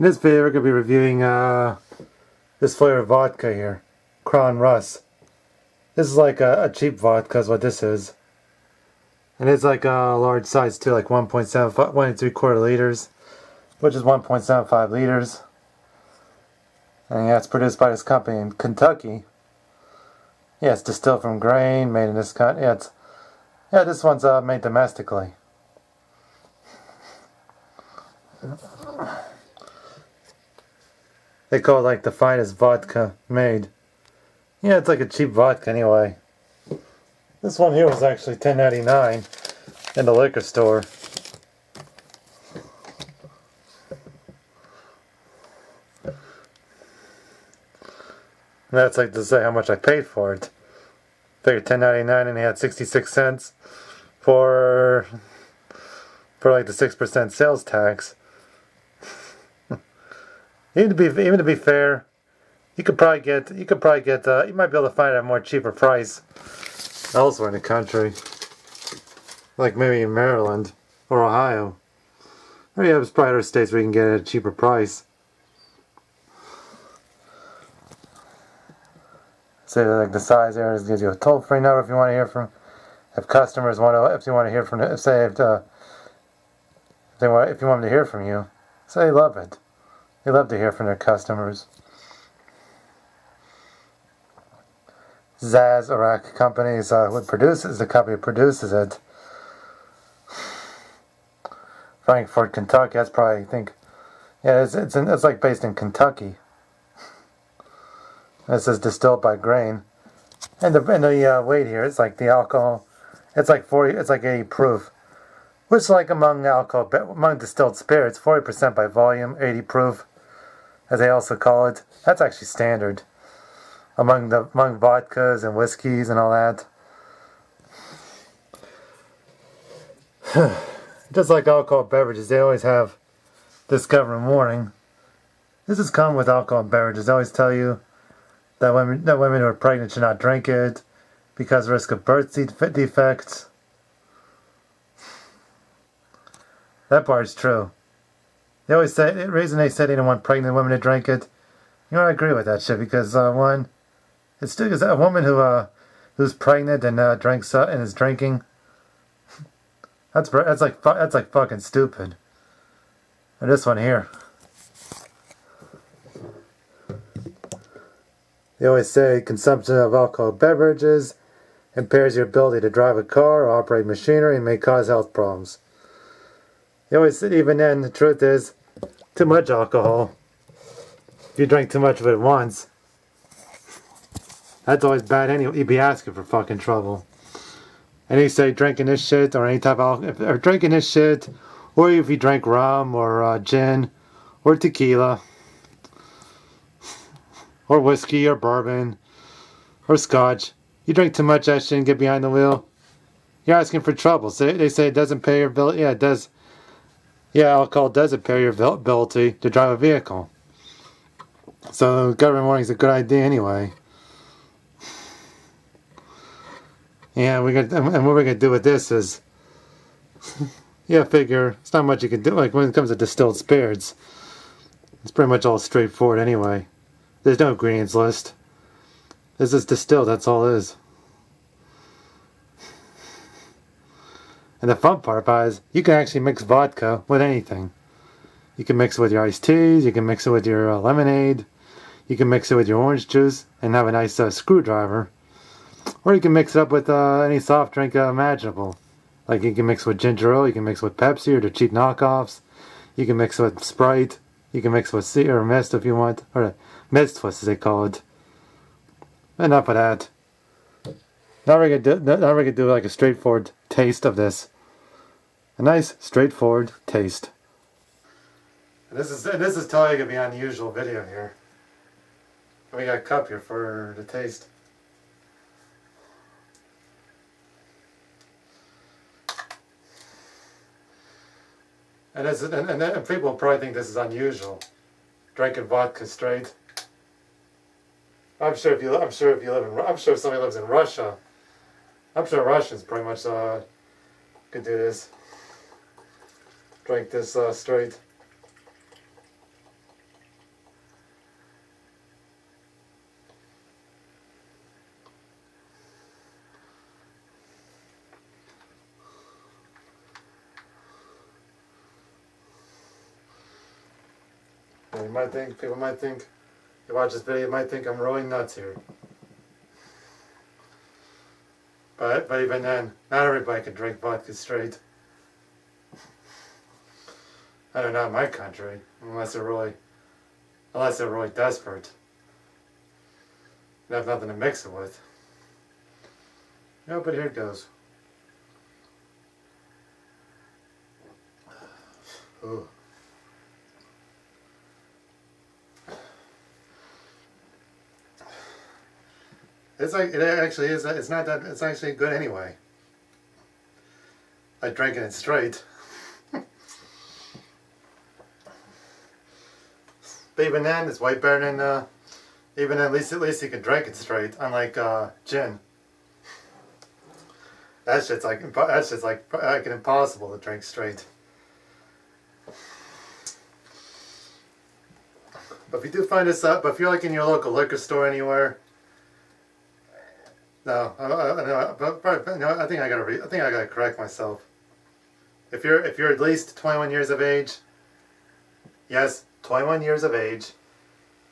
In this video we're going to be reviewing this flavor of vodka here, Crown Russe. This is like a cheap vodka is what this is. And it's like a large size too, like 1.75 liters, which is 1.75 liters. And yeah, it's produced by this company in Kentucky. Yeah, it's distilled from grain, made in this country. Yeah, this one's made domestically. They call it like the finest vodka made. Yeah, it's like a cheap vodka anyway. This one here was actually $10.99 in the liquor store. And that's like to say how much I paid for it. Figured $10.99 and they had 66 cents for like the 6% sales tax. Even to be fair, you might be able to find it at a more cheaper price elsewhere in the country, like maybe in Maryland or Ohio. Or yeah, there's probably other states where you can get it at a cheaper price. So like the size there gives you a toll-free number if you want to hear from, if you want them to hear from you. So they love it. They love to hear from their customers. Zaz Iraq Companies the company that produces it. Frankfort, Kentucky. That's probably, I think, yeah, it's like based in Kentucky. This is distilled by grain, and the weight here, it's like the alcohol. It's like 40. It's like 80 proof. Which, like among distilled spirits, 40% by volume, 80 proof, as they also call it. That's actually standard among vodkas and whiskeys and all that. Just like alcohol beverages, they always have disclaimer warning. This is common with alcohol beverages. They always tell you that women who are pregnant should not drink it because of risk of birth defects. That part's true. They always say, the reason they said they don't want pregnant women to drink it, you know, I agree with that shit because one, it's still a woman who's pregnant and is drinking. That's like fucking stupid. And this one here, they always say consumption of alcohol beverages impairs your ability to drive a car or operate machinery and may cause health problems. They always said, even then, the truth is, too much alcohol, if you drink too much of it once, that's always bad anyway. You'd be asking for fucking trouble. And they say drinking this shit or any type of alcohol, or drinking this shit, or if you drink rum or gin or tequila or whiskey or bourbon or scotch, you drink too much of that shit and get behind the wheel, you're asking for trouble. So they say it doesn't pay your bill. Yeah, it does. Yeah, alcohol does impair your ability to drive a vehicle. So government warning is a good idea anyway. Yeah, what we're gonna do with this is, yeah, figure it's not much you can do. Like when it comes to distilled spirits, it's pretty much all straightforward anyway. There's no ingredients list. This is distilled. That's all it is. And the fun part about it is you can actually mix vodka with anything. You can mix it with your iced teas, you can mix it with your lemonade, you can mix it with your orange juice and have a nice screwdriver. Or you can mix it up with any soft drink imaginable. Like you can mix with ginger ale, you can mix with Pepsi or the cheap knockoffs, you can mix it with Sprite, you can mix with Mist if you want, or Mist, as they call it. Enough of that. Now we're gonna do like a straightforward taste of this. A nice straightforward taste. This is totally gonna be an unusual video here. We got a cup here for the taste. And people probably think this is unusual, drinking vodka straight. I'm sure if somebody lives in Russia, I'm sure Russians pretty much could do this. Drink this straight. And you might think, people might think, if you watch this video, you might think I'm rolling nuts here. But even then, not everybody can drink vodka straight. I don't know, in my country, unless they're really desperate. They have nothing to mix it with. No, but here it goes. Ooh. It's like, it actually is, it's not that, it's actually good anyway. Like drinking it straight. But even then, it's way better than, even at least you can drink it straight, unlike, gin. That shit's like impossible to drink straight. But if you do find this out, but if you're like in your local liquor store anywhere, no, I think I gotta correct myself. If you're at least 21 years of age, yes, 21 years of age,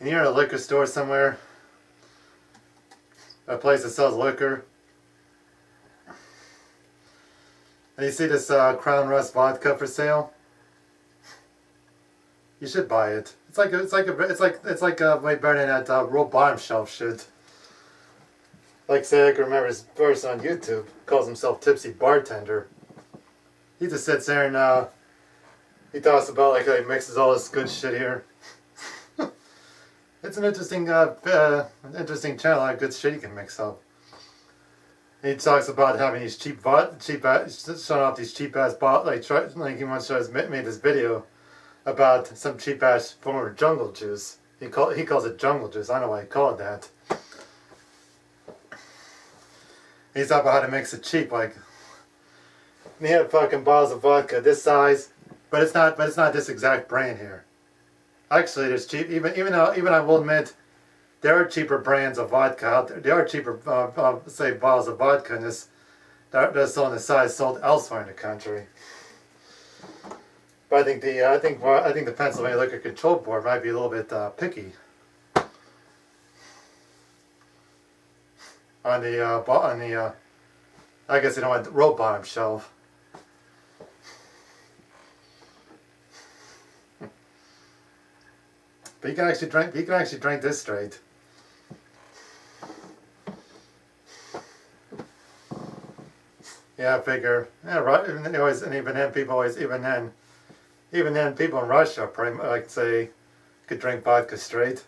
and you're in a liquor store somewhere, a place that sells liquor, and you see this Crown Russe Vodka for sale, you should buy it. It's like way better than that real bottom shelf shit. Like say I can remember this person on YouTube calls himself Tipsy Bartender. He just sits there and he talks about like how he mixes all this good shit here. It's an interesting channel, how good shit he can mix up. And he talks about having these showing off these cheap ass bottles. Like he once made this video about some cheap ass form of jungle juice. He calls it jungle juice. I don't know why he called it that. He's talking about how to mix it cheap, like. And he had fucking bottles of vodka this size, but it's not this exact brand here. Actually, there's cheap. Even I will admit, there are cheaper brands of vodka out there. There are cheaper, say, bottles of vodka in this that are sold in the size sold elsewhere in the country. But I think the Pennsylvania Liquor Control Board might be a little bit picky on the I guess they don't want the row bottom shelf. But you can actually drink this straight. Yeah, I figure. Yeah, right. Even then people in Russia probably like say could drink vodka straight.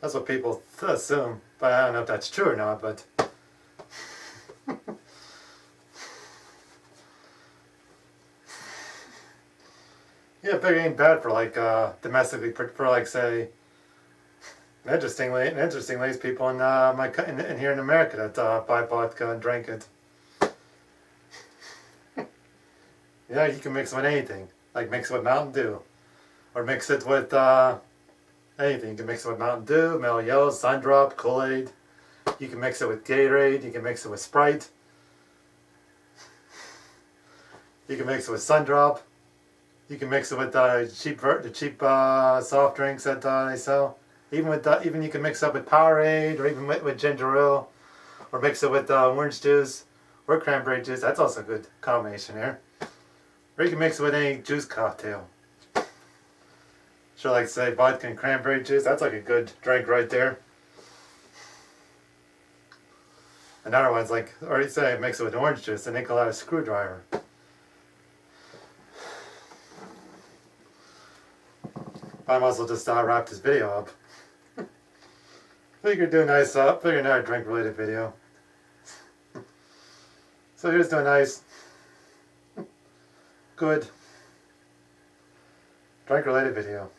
That's what people assume. But I don't know if that's true or not, but yeah, it ain't bad for like domestically for like say. Interestingly, it's people in here in America that buy vodka and drink it. Yeah, you can mix it with anything. Like mix it with Mountain Dew, or mix it with anything. You can mix it with Mountain Dew, Mellow Yellow, Sundrop, Kool-Aid. You can mix it with Gatorade. You can mix it with Sprite. You can mix it with Sundrop. You can mix it with the cheap soft drinks that they sell. Even you can mix up with Powerade, or even with ginger ale, or mix it with orange juice or cranberry juice. That's also a good combination here. Or you can mix it with any juice cocktail. Sure, like say vodka and cranberry juice. That's like a good drink right there. Another one's like, or you say mix it with orange juice, a Nicolai screwdriver. I might as well just wrap this video up. Figured do a nice figure another drink related video. So here's doing nice, good drink related video.